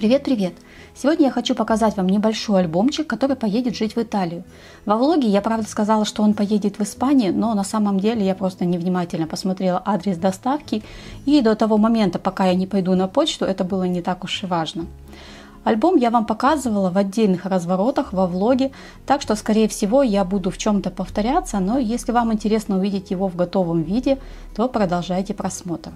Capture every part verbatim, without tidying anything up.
Привет-привет! Сегодня я хочу показать вам небольшой альбомчик, который поедет жить в Италию. Во влоге я, правда, сказала, что он поедет в Испанию, но на самом деле я просто невнимательно посмотрела адрес доставки, и до того момента, пока я не пойду на почту, это было не так уж и важно. Альбом я вам показывала в отдельных разворотах во влоге, так что, скорее всего, я буду в чем-то повторяться, но если вам интересно увидеть его в готовом виде, то продолжайте просмотр.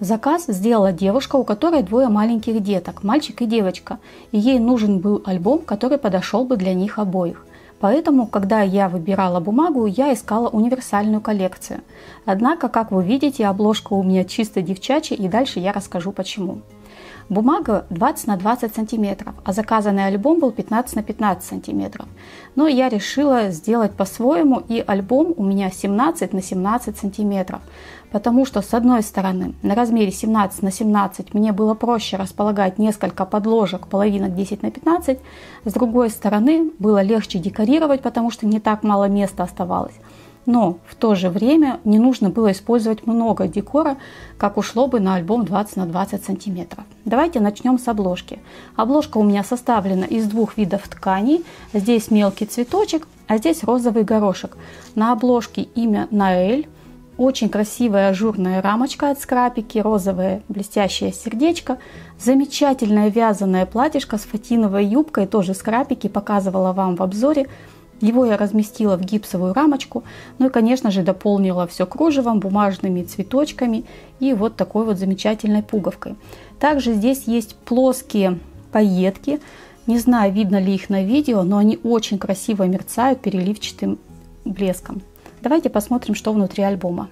Заказ сделала девушка, у которой двое маленьких деток, мальчик и девочка, и ей нужен был альбом, который подошел бы для них обоих. Поэтому, когда я выбирала бумагу, я искала универсальную коллекцию. Однако, как вы видите, обложка у меня чисто девчачья, и дальше я расскажу почему. Бумага двадцать на двадцать сантиметров, а заказанный альбом был пятнадцать на пятнадцать сантиметров. Но я решила сделать по-своему, и альбом у меня семнадцать на семнадцать сантиметров. Потому что, с одной стороны, на размере семнадцать на семнадцать мне было проще располагать несколько подложек, половинок десять на пятнадцать. С другой стороны, было легче декорировать, потому что не так мало места оставалось. Но в то же время не нужно было использовать много декора, как ушло бы на альбом двадцать на двадцать сантиметров. Давайте начнем с обложки. Обложка у меня составлена из двух видов тканей. Здесь мелкий цветочек, а здесь розовый горошек. На обложке имя Наэль. Очень красивая ажурная рамочка от скрапики, розовое блестящее сердечко, замечательное вязаное платьишко с фатиновой юбкой, тоже скрапики, показывала вам в обзоре. Его я разместила в гипсовую рамочку, ну и, конечно же, дополнила все кружевом, бумажными цветочками и вот такой вот замечательной пуговкой. Также здесь есть плоские пайетки, не знаю, видно ли их на видео, но они очень красиво мерцают переливчатым блеском. Давайте посмотрим, что внутри альбома.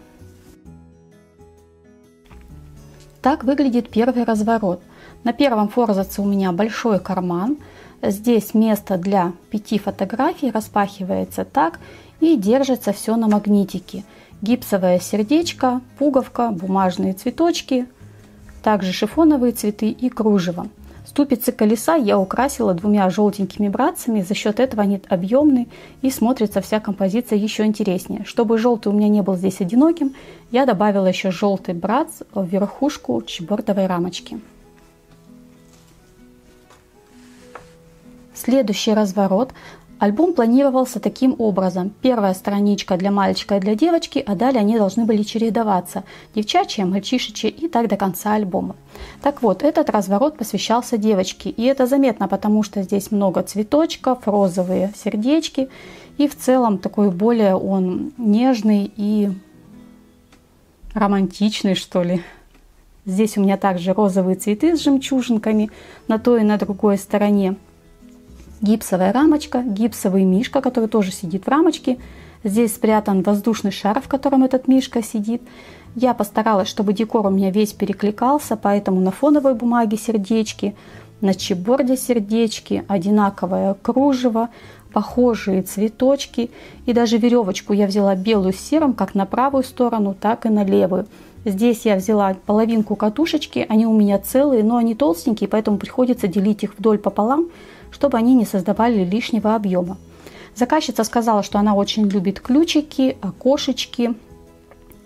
Так выглядит первый разворот. На первом форзаце у меня большой карман. Здесь место для пяти фотографий, распахивается так и держится все на магнитике. Гипсовое сердечко, пуговка, бумажные цветочки, также шифоновые цветы и кружево. Ступицы колеса я украсила двумя желтенькими братцами, за счет этого они объемные и смотрится вся композиция еще интереснее. Чтобы желтый у меня не был здесь одиноким, я добавила еще желтый братц в верхушку чебортовой рамочки. Следующий разворот. Альбом планировался таким образом. Первая страничка для мальчика и для девочки, а далее они должны были чередоваться. Девчачья, мальчишечья и так до конца альбома. Так вот, этот разворот посвящался девочке. И это заметно, потому что здесь много цветочков, розовые сердечки. И в целом такой более он нежный и романтичный, что ли. Здесь у меня также розовые цветы с жемчужинками на той и на другой стороне. Гипсовая рамочка, гипсовый мишка, который тоже сидит в рамочке. Здесь спрятан воздушный шар, в котором этот мишка сидит. Я постаралась, чтобы декор у меня весь перекликался, поэтому на фоновой бумаге сердечки, на чеборде сердечки, одинаковое кружево, похожие цветочки. И даже веревочку я взяла белую с серым, как на правую сторону, так и на левую. Здесь я взяла половинку катушечки, они у меня целые, но они толстенькие, поэтому приходится делить их вдоль пополам, чтобы они не создавали лишнего объема. Заказчица сказала, что она очень любит ключики, окошечки,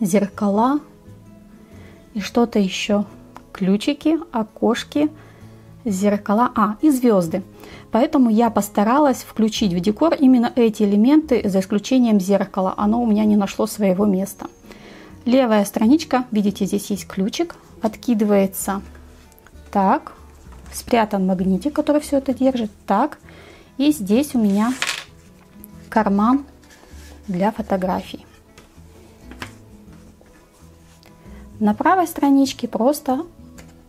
зеркала и что-то еще. Ключики, окошки, зеркала, а, и звезды. Поэтому я постаралась включить в декор именно эти элементы, за исключением зеркала. Оно у меня не нашло своего места. Левая страничка, видите, здесь есть ключик, откидывается так. Спрятан магнитик, который все это держит. Так, и здесь у меня карман для фотографий. На правой страничке просто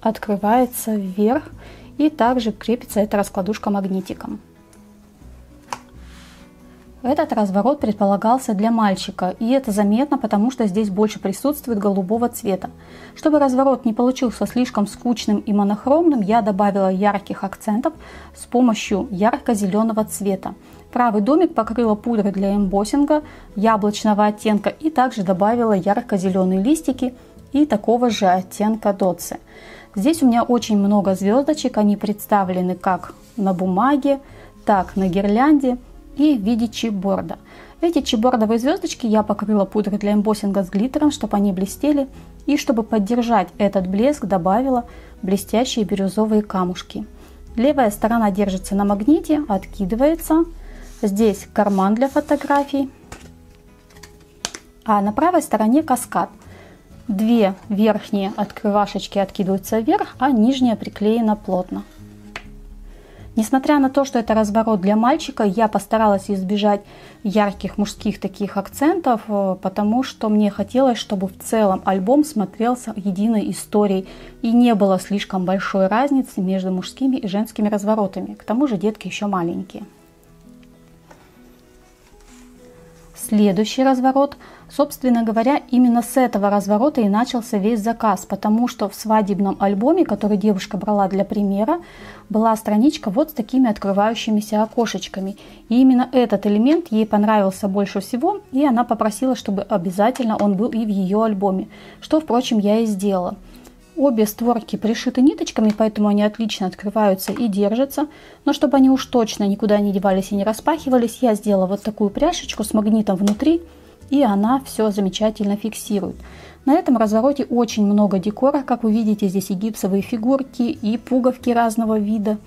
открывается вверх и также крепится эта раскладушка магнитиком. Этот разворот предполагался для мальчика, и это заметно, потому что здесь больше присутствует голубого цвета. Чтобы разворот не получился слишком скучным и монохромным, я добавила ярких акцентов с помощью ярко-зеленого цвета. Правый домик покрыла пудрой для эмбоссинга яблочного оттенка и также добавила ярко-зеленые листики и такого же оттенка дотсы. Здесь у меня очень много звездочек, они представлены как на бумаге, так на гирлянде и в виде чипборда. Эти чебордовые звездочки я покрыла пудрой для эмбоссинга с глиттером, чтобы они блестели. И чтобы поддержать этот блеск, добавила блестящие бирюзовые камушки. Левая сторона держится на магните, откидывается. Здесь карман для фотографий. А на правой стороне каскад. Две верхние открывашечки откидываются вверх, а нижняя приклеена плотно. Несмотря на то, что это разворот для мальчика, я постаралась избежать ярких мужских таких акцентов, потому что мне хотелось, чтобы в целом альбом смотрелся единой историей и не было слишком большой разницы между мужскими и женскими разворотами. К тому же детки еще маленькие. Следующий разворот. Собственно говоря, именно с этого разворота и начался весь заказ, потому что в свадебном альбоме, который девушка брала для примера, была страничка вот с такими открывающимися окошечками. И именно этот элемент ей понравился больше всего, и она попросила, чтобы обязательно он был и в ее альбоме, что, впрочем, я и сделала. Обе створки пришиты ниточками, поэтому они отлично открываются и держатся. Но чтобы они уж точно никуда не девались и не распахивались, я сделала вот такую пряжечку с магнитом внутри, и она все замечательно фиксирует. На этом развороте очень много декора, как вы видите, здесь и гипсовые фигурки, и пуговки разного вида,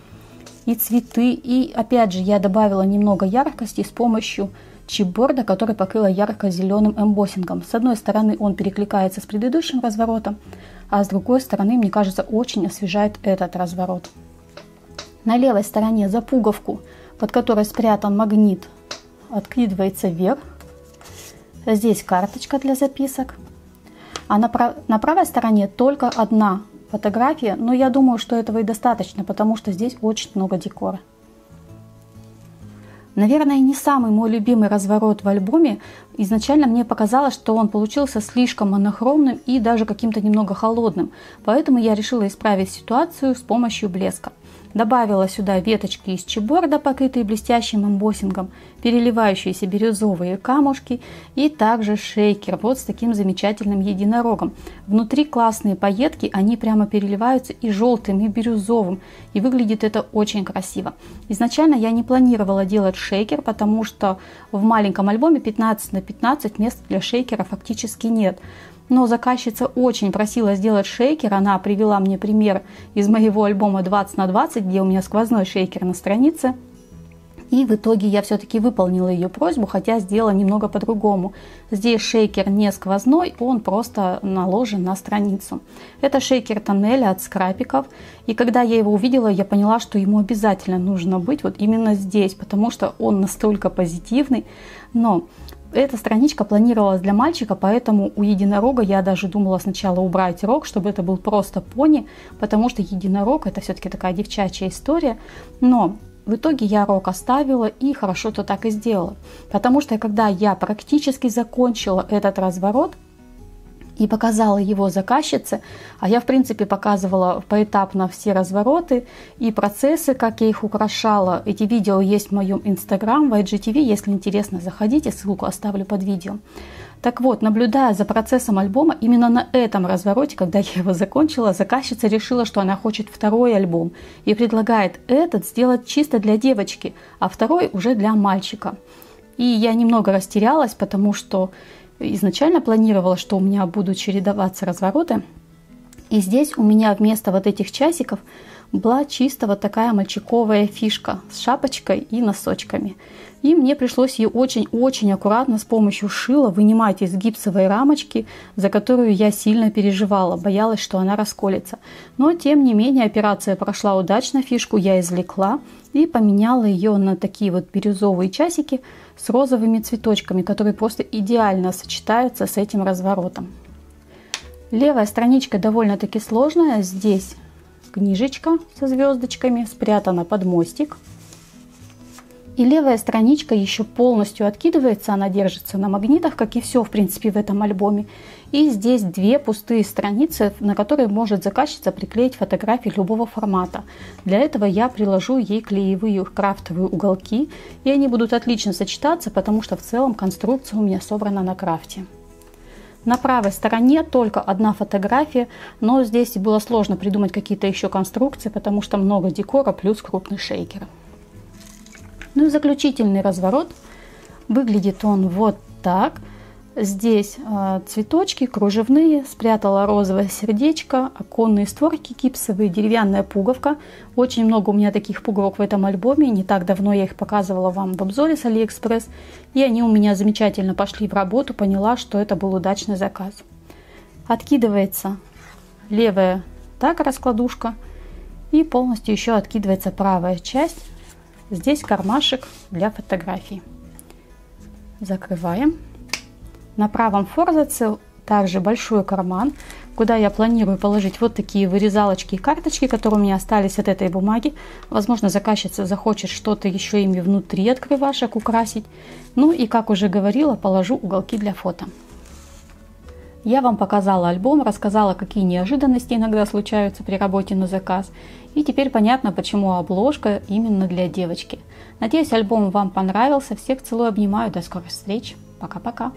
и цветы. И опять же я добавила немного яркости с помощью чипборда, который покрыла ярко-зеленым эмбоссингом. С одной стороны он перекликается с предыдущим разворотом, а с другой стороны, мне кажется, очень освежает этот разворот. На левой стороне за пуговку, под которой спрятан магнит, откидывается вверх. Здесь карточка для записок. А на, прав... на правой стороне только одна фотография, но я думаю, что этого и достаточно, потому что здесь очень много декора. Наверное, не самый мой любимый разворот в альбоме. Изначально мне показалось, что он получился слишком монохромным и даже каким-то немного холодным. Поэтому я решила исправить ситуацию с помощью блеска. Добавила сюда веточки из чеборда, покрытые блестящим эмбоссингом, переливающиеся бирюзовые камушки и также шейкер вот с таким замечательным единорогом. Внутри классные пайетки, они прямо переливаются и желтым, и бирюзовым, и выглядит это очень красиво. Изначально я не планировала делать шейкер, потому что в маленьком альбоме пятнадцать на пятнадцать мест для шейкера фактически нет. Но заказчица очень просила сделать шейкер, она привела мне пример из моего альбома двадцать на двадцать, где у меня сквозной шейкер на странице. И в итоге я все-таки выполнила ее просьбу, хотя сделала немного по-другому. Здесь шейкер не сквозной, он просто наложен на страницу. Это шейкер тоннеля от скрапиков. И когда я его увидела, я поняла, что ему обязательно нужно быть вот именно здесь, потому что он настолько позитивный. Но эта страничка планировалась для мальчика, поэтому у единорога я даже думала сначала убрать рог, чтобы это был просто пони, потому что единорог это все-таки такая девчачья история. Но в итоге я рог оставила и хорошо-то так и сделала, потому что когда я практически закончила этот разворот и показала его заказчице, а я в принципе показывала поэтапно все развороты и процессы, как я их украшала. Эти видео есть в моем инстаграм, в ай джи ти ви, если интересно, заходите, ссылку оставлю под видео. Так вот, наблюдая за процессом альбома, именно на этом развороте, когда я его закончила, заказчица решила, что она хочет второй альбом и предлагает этот сделать чисто для девочки, а второй уже для мальчика. И я немного растерялась, потому что изначально планировала, что у меня будут чередоваться развороты, и здесь у меня вместо вот этих часиков была чисто вот такая мальчиковая фишка с шапочкой и носочками. И мне пришлось ее очень-очень аккуратно с помощью шила вынимать из гипсовой рамочки, за которую я сильно переживала, боялась, что она расколется. Но тем не менее операция прошла удачно, фишку я извлекла и поменяла ее на такие вот бирюзовые часики с розовыми цветочками, которые просто идеально сочетаются с этим разворотом. Левая страничка довольно-таки сложная, здесь книжечка со звездочками спрятана под мостик. И левая страничка еще полностью откидывается, она держится на магнитах, как и все, в принципе, в этом альбоме. И здесь две пустые страницы, на которые может заказчица приклеить фотографии любого формата. Для этого я приложу ей клеевые крафтовые уголки, и они будут отлично сочетаться, потому что в целом конструкция у меня собрана на крафте. На правой стороне только одна фотография, но здесь было сложно придумать какие-то еще конструкции, потому что много декора плюс крупный шейкер. Ну и заключительный разворот. Выглядит он вот так. Здесь цветочки кружевные, спрятала розовое сердечко, оконные створки гипсовые, деревянная пуговка. Очень много у меня таких пуговок в этом альбоме, не так давно я их показывала вам в обзоре с Алиэкспресс. И они у меня замечательно пошли в работу, поняла, что это был удачный заказ. Откидывается левая так раскладушка и полностью еще откидывается правая часть. Здесь кармашек для фотографий. Закрываем. На правом форзаце также большой карман, куда я планирую положить вот такие вырезалочки и карточки, которые у меня остались от этой бумаги. Возможно, заказчица захочет что-то еще ими внутри открывашек украсить. Ну и, как уже говорила, положу уголки для фото. Я вам показала альбом, рассказала, какие неожиданности иногда случаются при работе на заказ. И теперь понятно, почему обложка именно для девочки. Надеюсь, альбом вам понравился. Всех целую, обнимаю. До скорых встреч. Пока-пока.